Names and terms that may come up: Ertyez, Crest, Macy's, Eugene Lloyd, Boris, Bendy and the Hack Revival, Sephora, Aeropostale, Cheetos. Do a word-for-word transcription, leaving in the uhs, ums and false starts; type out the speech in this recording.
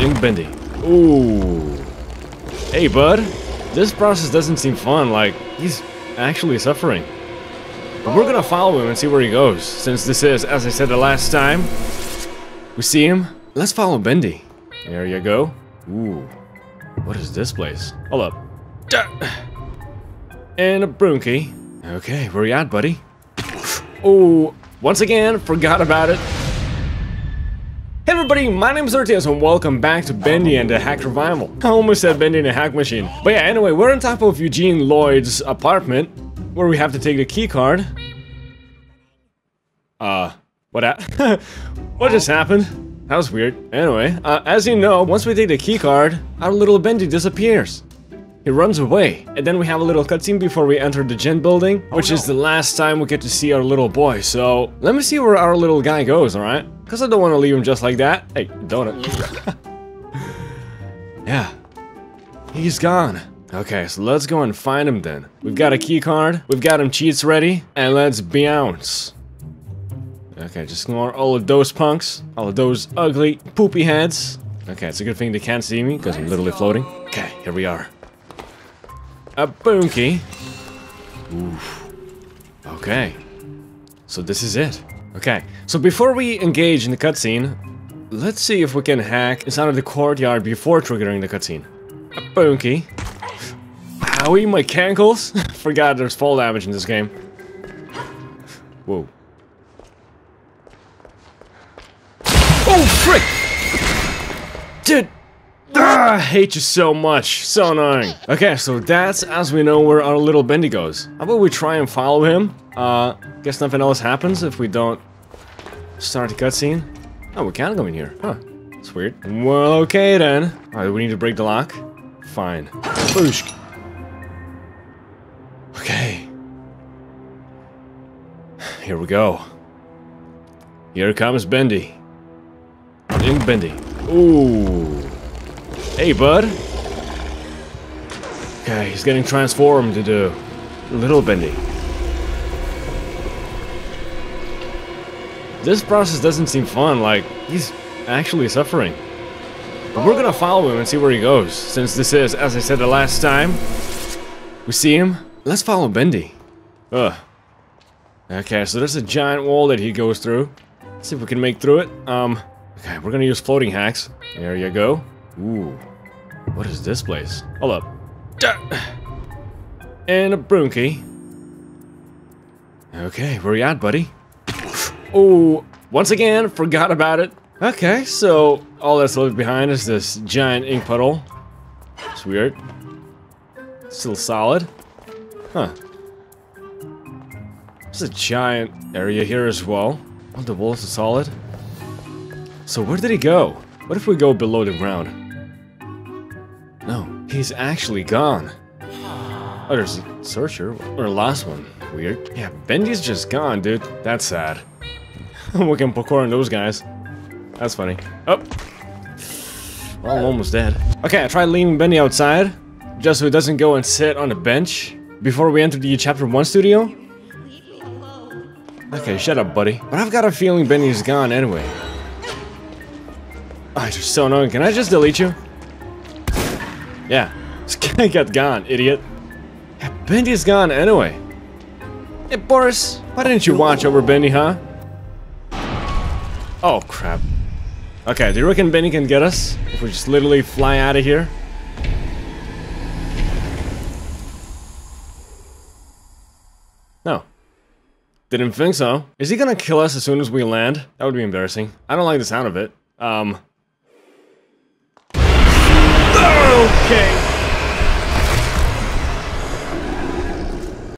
Young Bendy. Ooh. Hey, bud. This process doesn't seem fun, like, he's actually suffering. But we're gonna follow him and see where he goes, since this is, as I said the last time, we see him. Let's follow Bendy. There you go. Ooh. What is this place? Hold up. And a broom key. Okay, where you at, buddy? Oh, once again, forgot about it. Hey everybody, my name is Ertyez and welcome back to Bendy and the Hack Revival. I almost said Bendy and the Hack Machine. But yeah, anyway, we're on top of Eugene Lloyd's apartment, where we have to take the key card. Uh, what that? What just happened? That was weird. Anyway, uh, as you know, once we take the key card, our little Bendy disappears. He runs away. And then we have a little cutscene before we enter the gen building, which oh, no. is the last time we get to see our little boy. So, let me see where our little guy goes, alright? Because I don't want to leave him just like that. Hey, donut. Yeah. He's gone. Okay, so let's go and find him then. We've got a key card. We've got him cheats ready. And let's bounce. Okay, just ignore all of those punks. All of those ugly poopy heads. Okay, it's a good thing they can't see me because I'm literally floating. Okay, here we are. A boom key. Oof. Okay. So this is it. Okay, so before we engage in the cutscene, let's see if we can hack inside of the courtyard before triggering the cutscene. A boom key. Owie, my cankles! Forgot there's fall damage in this game. Whoa. Oh, frick! Dude! Ah, I hate you so much. So annoying. Okay, so that's as we know where our little Bendy goes. How about we try and follow him? Uh, guess nothing else happens if we don't start the cutscene. Oh, we can't go in here. Huh. That's weird. Well, okay then. Alright, we need to break the lock. Fine. Boosh. Okay. Here we go. Here comes Bendy. Young Bendy. Ooh. Hey, bud. Okay, he's getting transformed into little Bendy. This process doesn't seem fun, like, he's actually suffering. But we're gonna follow him and see where he goes, since this is, as I said the last time, we see him. Let's follow Bendy. Ugh. Okay, so there's a giant wall that he goes through. Let's see if we can make through it. Um, okay, we're gonna use floating hacks. There you go. Ooh, what is this place? Hold up. And a broom key. Okay, where you at, buddy? Oh, once again, forgot about it. Okay, so all that's left behind is this giant ink puddle. It's weird. Still solid. Huh. There's a giant area here as well. Oh, the walls are solid. So where did he go? What if we go below the ground? No, he's actually gone. Oh, there's a searcher. Or a last one. Weird. Yeah, Bendy's just gone, dude. That's sad. We can parkour on those guys. That's funny. Oh. Well, I'm almost dead. Okay, I tried leaving Bendy outside, just so he doesn't go and sit on a bench before we enter the Chapter one studio. Okay, shut up, buddy. But I've got a feeling Bendy's gone anyway. Oh, you're so annoying. Can I just delete you? Yeah. I got gone, idiot. Yeah, Bendy's gone anyway. Hey, Boris, why didn't you watch over Bendy, huh? Oh, crap. Okay, do you reckon Bendy can get us if we just literally fly out of here? No. Didn't think so. Is he gonna kill us as soon as we land? That would be embarrassing. I don't like the sound of it. Um... Okay!